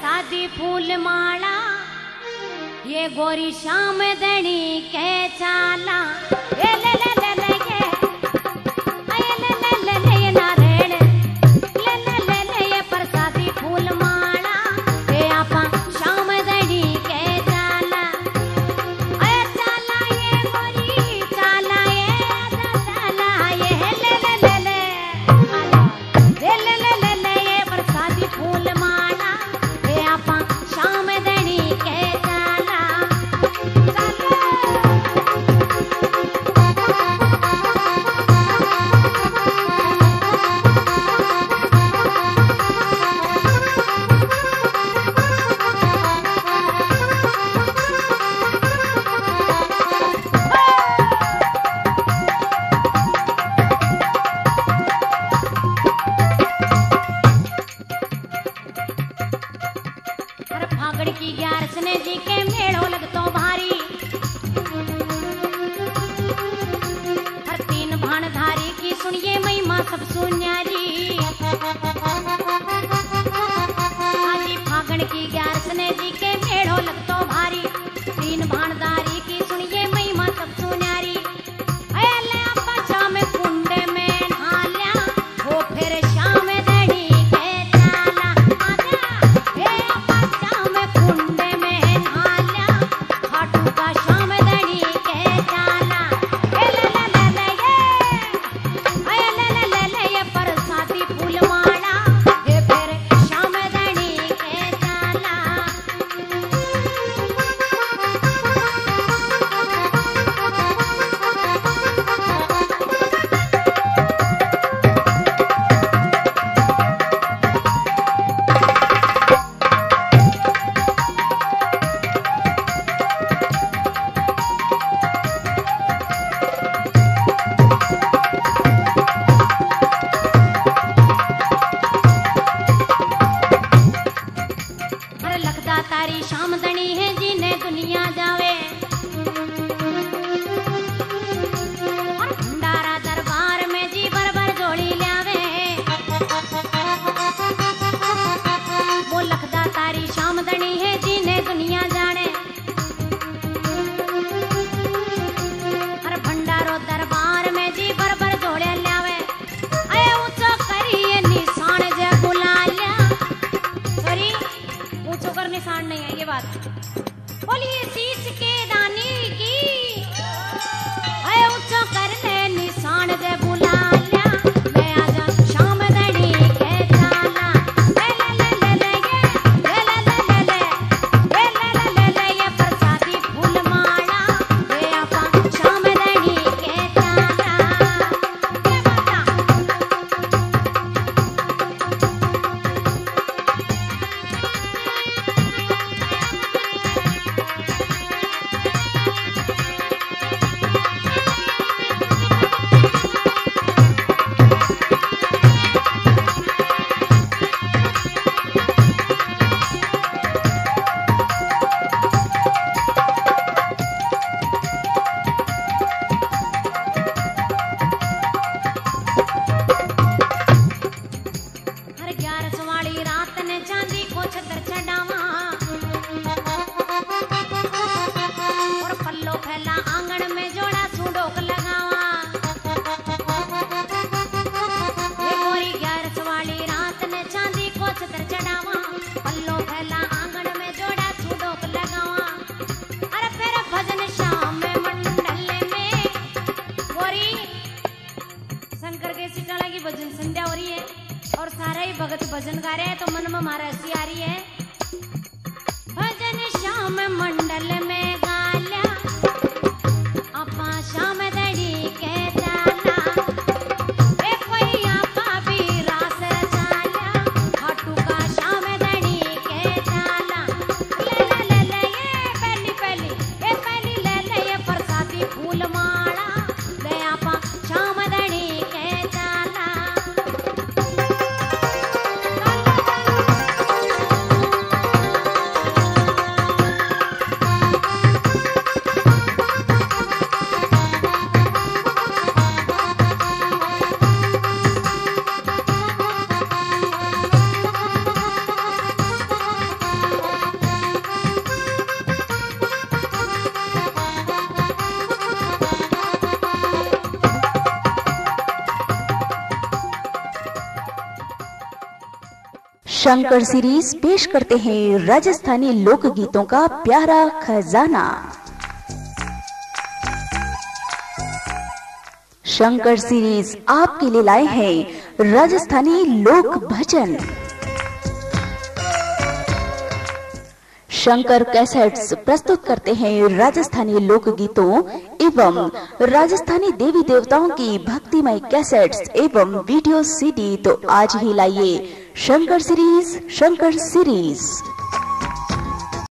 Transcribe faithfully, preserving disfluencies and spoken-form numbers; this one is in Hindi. सादी फूल माला ये गोरी शाम दणी के चाला ये ले ले ले ले ये आय ले ले ले ले ये नारेण ले ले ले ले ये पर सादी फूल माला ये आपा शाम दणी के चाला आय चाला ये गोरी चाला ये चाला ये ले ले ले ले ले ले ले ले ये पर सादी फूल माला ये आपा शाम दणी के शंकर सीरीज पेश करते हैं राजस्थानी लोक गीतों का प्यारा खजाना। शंकर सीरीज आपके लिए लाए हैं राजस्थानी लोक भजन। शंकर कैसेट्स प्रस्तुत करते हैं राजस्थानी लोक गीतों एवं राजस्थानी देवी देवताओं की भक्तिमय कैसेट्स एवं वीडियो सीडी। तो आज ही लाइए शंकर सीरीज। शंकर सीरीज